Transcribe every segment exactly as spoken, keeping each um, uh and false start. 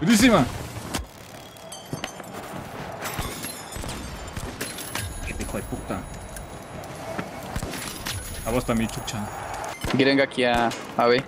Durísima. Qué hijo de puta. A vos también, chucha. Quieren aquí a, a B.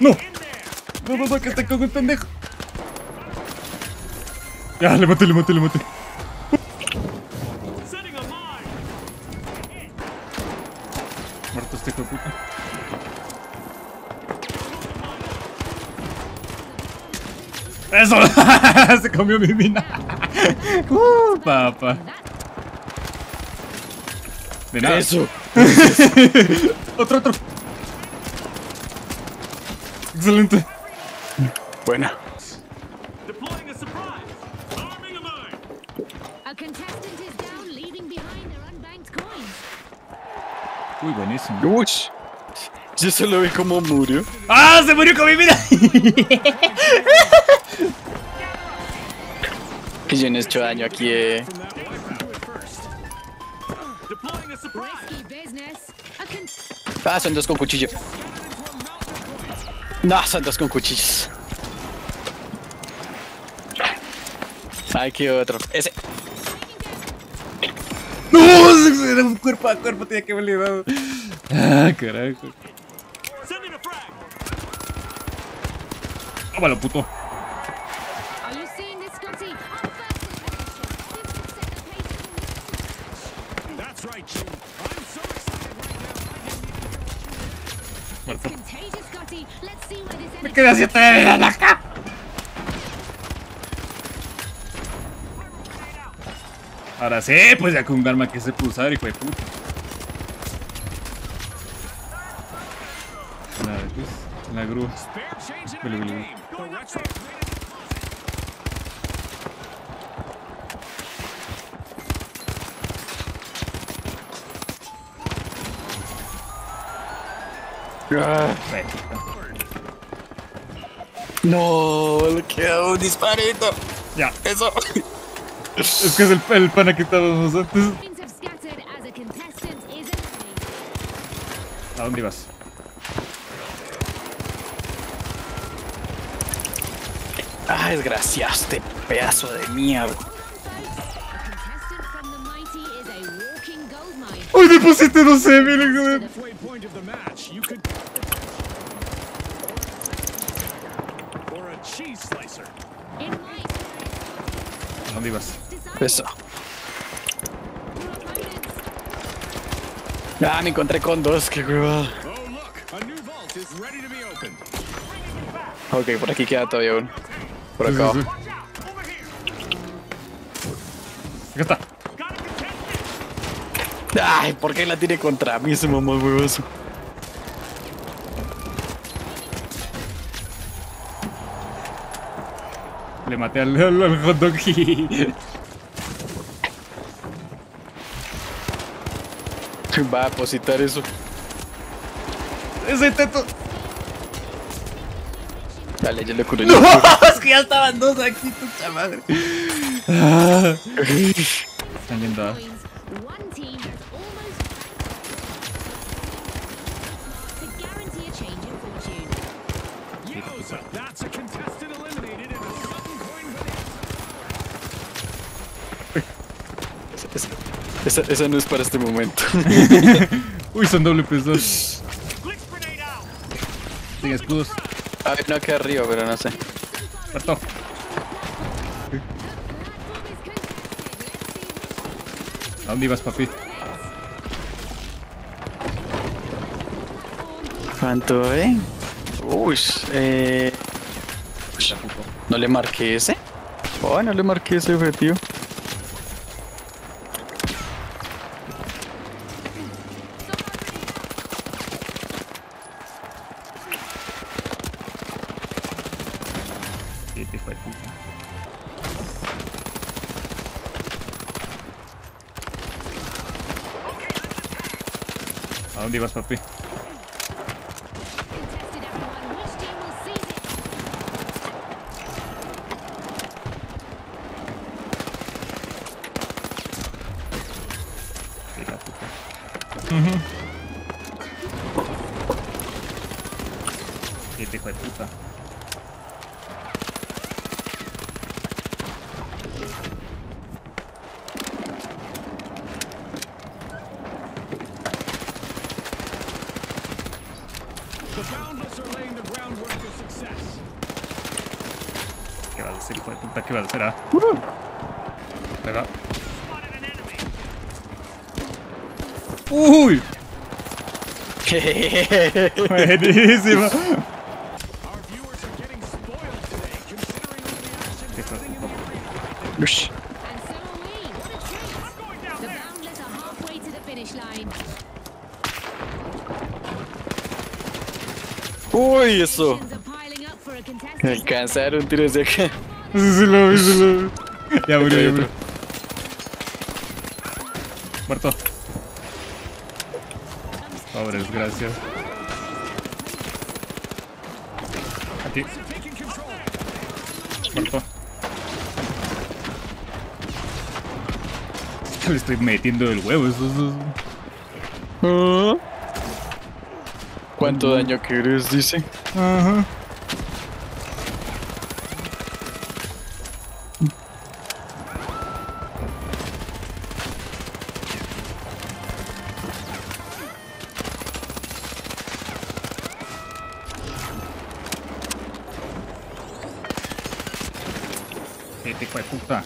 ¡No! ¡No, no, no, que te cago el pendejo! Ya, le maté, le maté, le maté. Muerto este hijo de puta. ¡Eso! Se comió mi mina. ¡Uh, papá! De nada. Eso. Otro, otro. Excelente. Buena. Uy, buenísimo. Uy. Yo solo vi cómo murió. ¡Ah! ¡Se murió con mi vida! Que yo no he hecho daño aquí, eh. Ah, son dos con cuchillo. No, son dos con cuchillos. Aquí otro. Ese. ¡No! Era un cuerpo a cuerpo, tenía que haber librado. Ah, carajo. Tómalo, puto. Muerto. Me quedé a siete de vida, laca. Ahora sí, pues ya con un arma que se puede usar, hijo de puta. La, pues, la grúa. Vale, vale, vale. Ah, no, le queda un disparito. Ya, eso. Es que es el, el pana que estábamos antes. ¿A dónde ibas? Ah, desgraciaste, pedazo de mierda. Hoy me pusiste no sé, mira. ¿Dónde ibas? Eso. Ah, me encontré con dos, qué hueva. Ok, por aquí queda todavía uno. Por acá. Sí, sí, sí. Acá está. Ay, ¿por qué la tiene contra mí ese mamá huevoso? Le maté al, al, al hot dog. Va a depositar eso. Ese teto. Dale, yo le curé. No, es que ya estaban dos aquí, puta madre. Están yendo. Esa, esa, esa no es para este momento. Uy, son doble pesos. Sin escudos. A ver, no queda arriba, pero no sé. Parto. ¿A dónde ibas, papi? ¿Cuánto, eh? Uy, eh... ¿no le marqué ese? Oh, no le marqué ese objetivo. ¿A dónde ibas, papi? Uh-huh. siete, hijo de puta. ¿Qué va a hacer, hijo de puta? ¿Qué va a hacer? Ah, uh -huh. ¿Verdad? ¡Uy! ¡Buenísimo! Ush. ¡Uy, eso! Alcanzaron un tiro desde acá. Sí, lo vi, sí, lo vi. Ya murió, ya murió. Muerto. Pobre desgracia. A ti. Muerto. Le estoy metiendo el huevo. Eso, eso, eso. ¿Cuánto daño querés? Dice. Ajá. Este hijo de puta.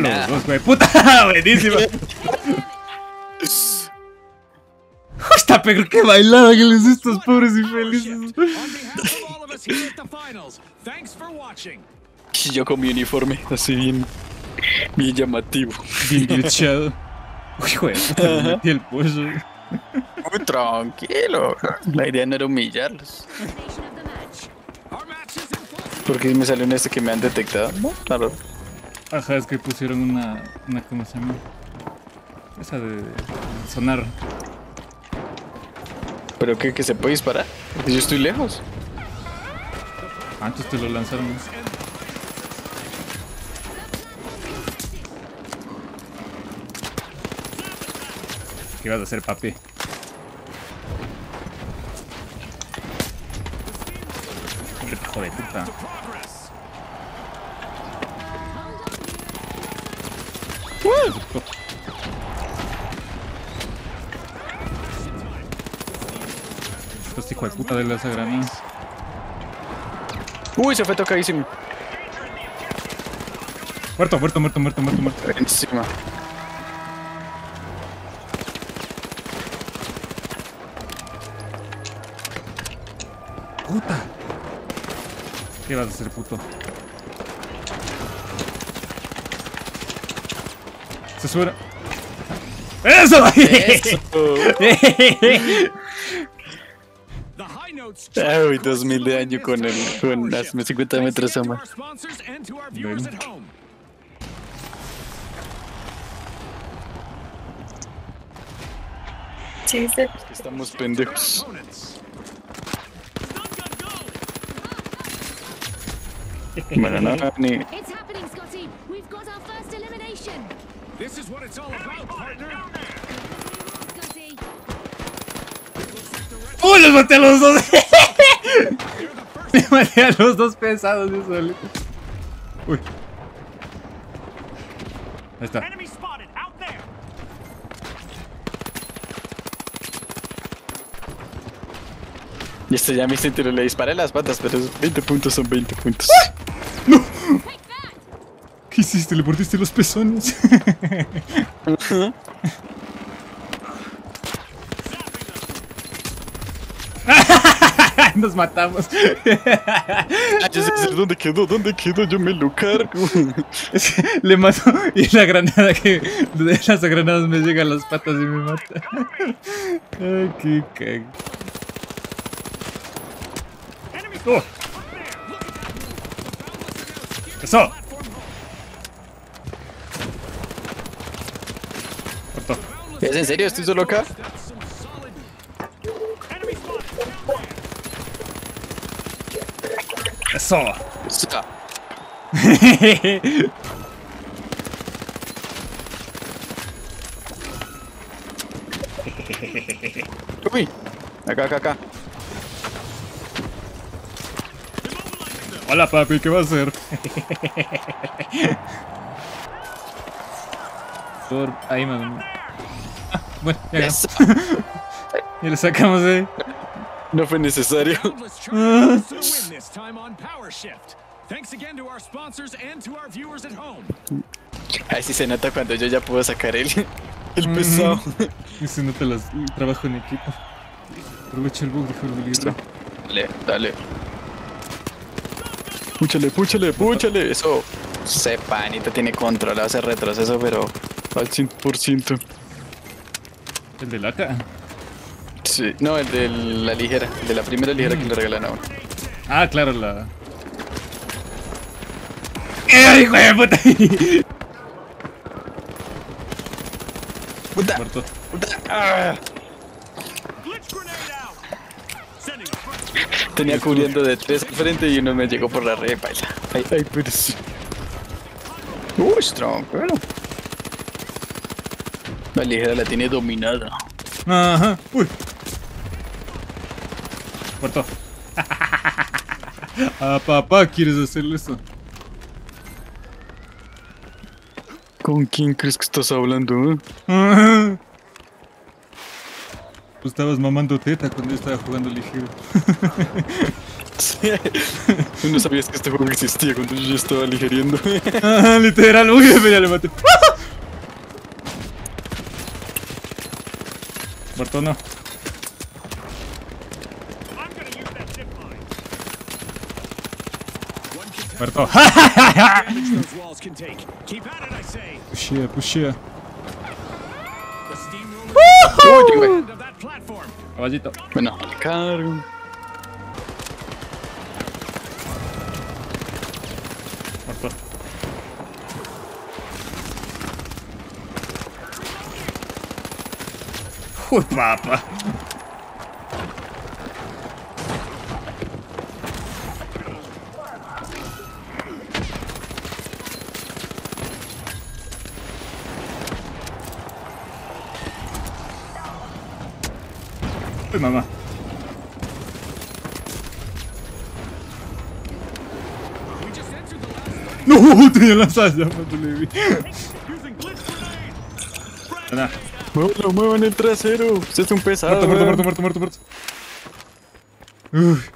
Los dos, güey, puta, buenísimo. Esta peor que bailada que les hice a estos pobres infelices. Yo con mi uniforme, así bien, bien llamativo. Bien glitchado. Uy, güey, me metí el pollo. Muy tranquilo. La idea no era humillarlos. Porque me salió en este que me han detectado. Claro. Ajá, es que pusieron una, una, ¿cómo se llama? Esa de, de sonar. ¿Pero qué? ¿Que se puede disparar? Porque yo estoy lejos. Antes te lo lanzaron. ¿Qué ibas a hacer, papi? Hijo de puta. Estos hijos de puta de las granadas. Uy, se fue tocadísimo. Muerto, muerto, muerto, muerto, muerto, muerto. Encima. Puta. ¿Qué vas a hacer, puto? Se sube. ¡Eso! ¡Eso! Ay, dos mil de año con el, con las cincuenta metros a más. Sí, sí. Estamos pendejos. Bueno, no, no, ni... This is what it's all about, partner. ¡Uy, uh, los maté a los dos! Me maté a los dos pesados, yo solo. Uy. Ahí está. Y este ya mi sentido le disparé las patas, pero veinte puntos son veinte puntos. ¡No! ¿Qué hiciste? ¿Le mordiste los pezones? Nos matamos. ¿Dónde quedó? ¿Dónde quedó? Yo me lo cargo. Le mato y la granada que... de las granadas me llega a las patas y me mata. Ay, qué cago. Oh. ¡Eso! ¿Es en serio? ¿Estoy solo acá? ¡Eso! Está. Uy, acá, acá, acá. Hola, papi, ¿qué va a hacer? Por ahí, mamá. Ah, bueno, ya eso. Y lo sacamos de ahí. No fue necesario. Ah. Ay, sí se nota cuando yo ya puedo sacar el, el pesado. Mm-hmm. Y se nota el trabajo en equipo. Aprovecha el bug, dijo el bilirro. Dale, dale. Púchale, púchale, púchale. Eso. Sepanita tiene controlado ese retroceso, pero al cien por ciento. ¿El de laca? Sí, no, el de la ligera, el de la primera ligera mm. que le regalan a uno. Ah, claro, la. ¡Eh, hijo de puta! ¡Puta! Muerto. ¡Puta! ¡Ah! Tenía cubriendo de tres al frente y uno me llegó por la red, baila. Ay, ay, pero sí. Uy, strong, claro. La ligera la tiene dominada. Ajá, uy. Muerto. Ah, papá, ¿quieres hacerle eso? ¿Con quién crees que estás hablando, eh? Ajá. Pues estabas mamando teta cuando yo estaba jugando ligero. Sí. Tú no sabías que este juego existía cuando yo ya estaba ligeriendo. Ajá, literal, uy, ya le maté. Muerto, no. Muerto. Pushea, pushea. Caballito. Bueno, cargo. Muerto. Uy, papá. Uy, mamá. No, tenía lanzas ya, no le vi. Nada. Muevan, muevan el trasero. Usted es un pesado. Muerto, muerto, muerto, muerto, muerto, muerto. Uf.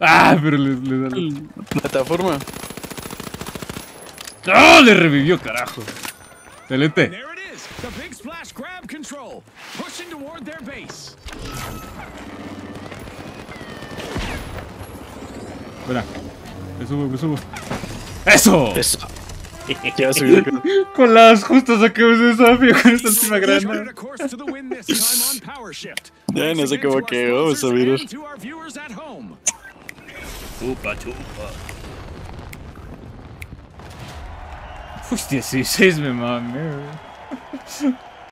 Ah, pero le, le da la plataforma. ¡No! ¡Oh, le revivió, carajo! Excelente. Espera. Me subo, me subo. ¡Eso! Eso. Ya subí acá. Con las justas saquemos el desafío con esta última granada. Ya no sé cómo que vamos a mirar. Chupa, chupa. Hostia, dieciséis me mame.